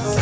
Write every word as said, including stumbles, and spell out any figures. It's